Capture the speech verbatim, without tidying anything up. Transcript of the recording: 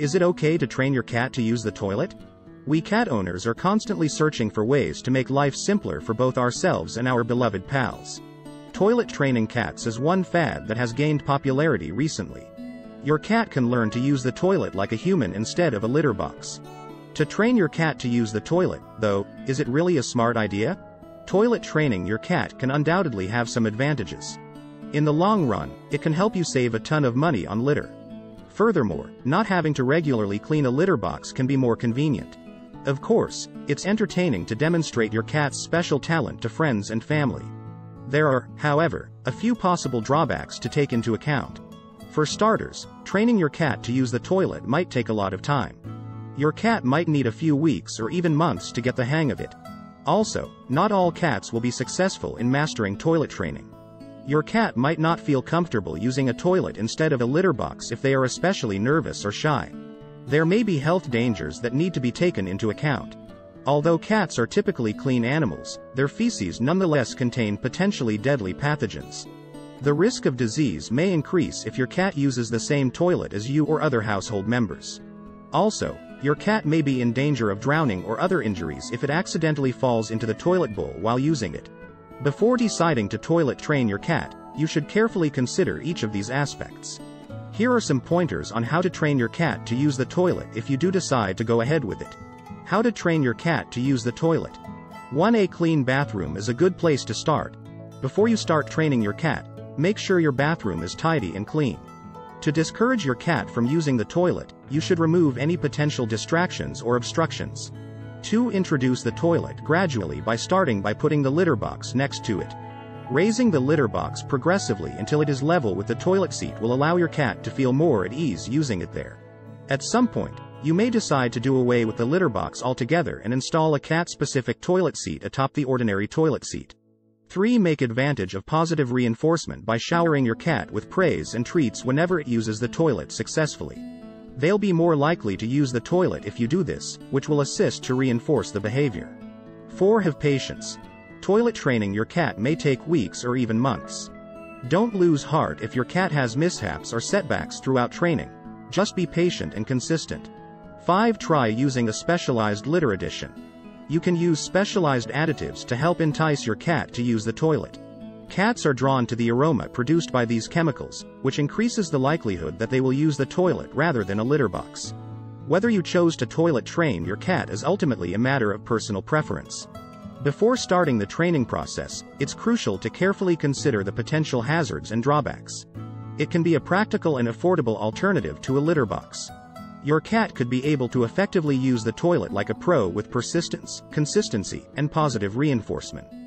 Is it okay to train your cat to use the toilet? We cat owners are constantly searching for ways to make life simpler for both ourselves and our beloved pals. Toilet training cats is one fad that has gained popularity recently. Your cat can learn to use the toilet like a human instead of a litter box. To train your cat to use the toilet, though, is it really a smart idea? Toilet training your cat can undoubtedly have some advantages. In the long run, it can help you save a ton of money on litter. Furthermore, not having to regularly clean a litter box can be more convenient. Of course, it's entertaining to demonstrate your cat's special talent to friends and family. There are, however, a few possible drawbacks to take into account. For starters, training your cat to use the toilet might take a lot of time. Your cat might need a few weeks or even months to get the hang of it. Also, not all cats will be successful in mastering toilet training. Your cat might not feel comfortable using a toilet instead of a litter box if they are especially nervous or shy. There may be health dangers that need to be taken into account. Although cats are typically clean animals, their feces nonetheless contain potentially deadly pathogens. The risk of disease may increase if your cat uses the same toilet as you or other household members. Also, your cat may be in danger of drowning or other injuries if it accidentally falls into the toilet bowl while using it. Before deciding to toilet train your cat, you should carefully consider each of these aspects. Here are some pointers on how to train your cat to use the toilet if you do decide to go ahead with it. How to train your cat to use the toilet. one A clean bathroom is a good place to start. Before you start training your cat, make sure your bathroom is tidy and clean. To discourage your cat from using the toilet, you should remove any potential distractions or obstructions. two Introduce the toilet gradually by starting by putting the litter box next to it. Raising the litter box progressively until it is level with the toilet seat will allow your cat to feel more at ease using it there. At some point, you may decide to do away with the litter box altogether and install a cat-specific toilet seat atop the ordinary toilet seat. three Make advantage of positive reinforcement by showering your cat with praise and treats whenever it uses the toilet successfully. They'll be more likely to use the toilet if you do this, which will assist to reinforce the behavior. four Have patience. Toilet training your cat may take weeks or even months. Don't lose heart if your cat has mishaps or setbacks throughout training. Just be patient and consistent. five Try using a specialized litter edition. You can use specialized additives to help entice your cat to use the toilet. Cats are drawn to the aroma produced by these chemicals, which increases the likelihood that they will use the toilet rather than a litter box. Whether you chose to toilet train your cat is ultimately a matter of personal preference. Before starting the training process, it's crucial to carefully consider the potential hazards and drawbacks. It can be a practical and affordable alternative to a litter box. Your cat could be able to effectively use the toilet like a pro with persistence, consistency, and positive reinforcement.